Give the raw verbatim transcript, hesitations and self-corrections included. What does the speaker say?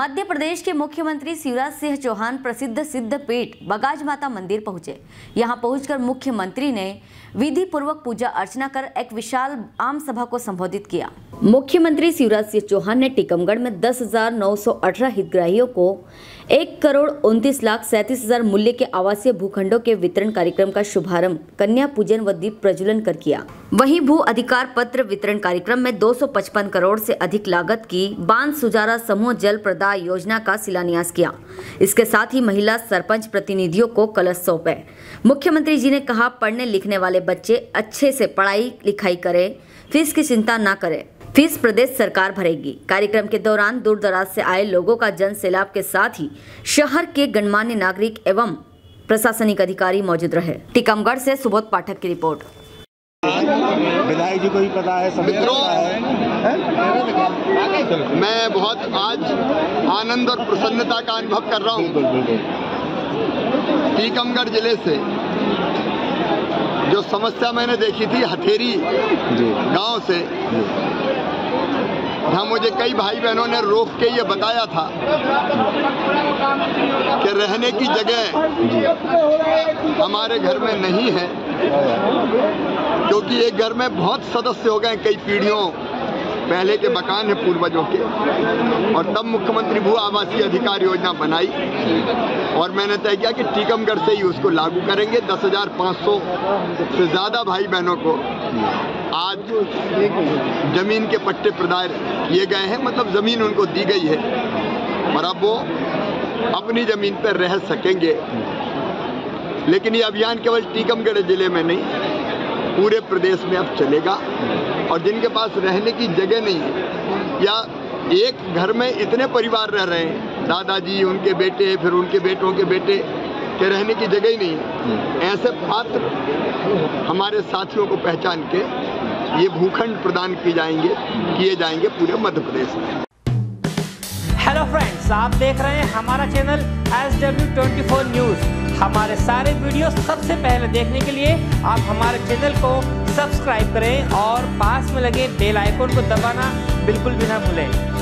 मध्य प्रदेश के मुख्यमंत्री शिवराज सिंह चौहान प्रसिद्ध सिद्धपीठ बगाज माता मंदिर पहुंचे। यहां पहुंचकर मुख्यमंत्री ने विधि पूर्वक पूजा अर्चना कर एक विशाल आम सभा को संबोधित किया। मुख्यमंत्री शिवराज सिंह चौहान ने टीकमगढ़ में दस हजार नौ सौ अठारह हितग्राहियों को एक करोड़ उनतीस लाख सैंतीस हजार मूल्य के आवासीय भूखंडों के वितरण कार्यक्रम का शुभारंभ कन्या पूजन व दीप प्रज्वलन कर किया। वहीं भू अधिकार पत्र वितरण कार्यक्रम में दो सौ पचपन करोड़ से अधिक लागत की बांध सुजारा समूह जल प्रदाय योजना का शिलान्यास किया। इसके साथ ही महिला सरपंच प्रतिनिधियों को कलश सौंपे। मुख्यमंत्री जी ने कहा, पढ़ने लिखने वाले बच्चे अच्छे से पढ़ाई लिखाई करें, फीस की चिंता ना करें, फीस प्रदेश सरकार भरेगी। कार्यक्रम के दौरान दूर दराज से आए लोगों का जन सैलाब के साथ ही शहर के गणमान्य नागरिक एवं प्रशासनिक अधिकारी मौजूद रहे। टीकमगढ़ से सुबोध पाठक की रिपोर्ट। विधायक जी को भी पता है, सभी को पता है। मैं बहुत आज आनंद और प्रसन्नता का अनुभव कर रहा हूँ। टीकमगढ़ जिले से जो समस्या मैंने देखी थी हथेरी गांव से, जहाँ मुझे कई भाई बहनों ने रोक के ये बताया था कि रहने की जगह हमारे घर में नहीं है, क्योंकि एक घर में बहुत सदस्य हो गए, कई पीढ़ियों पहले के मकान है पूर्वजों के। और तब मुख्यमंत्री भू आवासीय अधिकार योजना बनाई और मैंने तय किया कि टीकमगढ़ से ही उसको लागू करेंगे। दस हजार पाँच सौ से ज़्यादा भाई बहनों को आज जमीन के पट्टे प्रदान किए गए हैं, मतलब ज़मीन उनको दी गई है और अब वो अपनी ज़मीन पर रह सकेंगे। लेकिन ये अभियान केवल टीकमगढ़ जिले में नहीं, पूरे प्रदेश में अब चलेगा। और जिनके पास रहने की जगह नहीं है या एक घर में इतने परिवार रह रहे हैं, दादाजी, उनके बेटे, फिर उनके बेटों के बेटे के रहने की जगह ही नहीं है, ऐसे पात्र हमारे साथियों को पहचान के ये भूखंड प्रदान किए जाएंगे किए जाएंगे पूरे मध्य प्रदेश में। हेलो फ्रेंड्स, आप देख रहे हैं हमारा चैनल एस डब्ल्यू चौबीस न्यूज़। हमारे सारे वीडियो सबसे पहले देखने के लिए आप हमारे चैनल को सब्सक्राइब करें और पास में लगे बेल आइकन को दबाना बिल्कुल भी ना भूलें।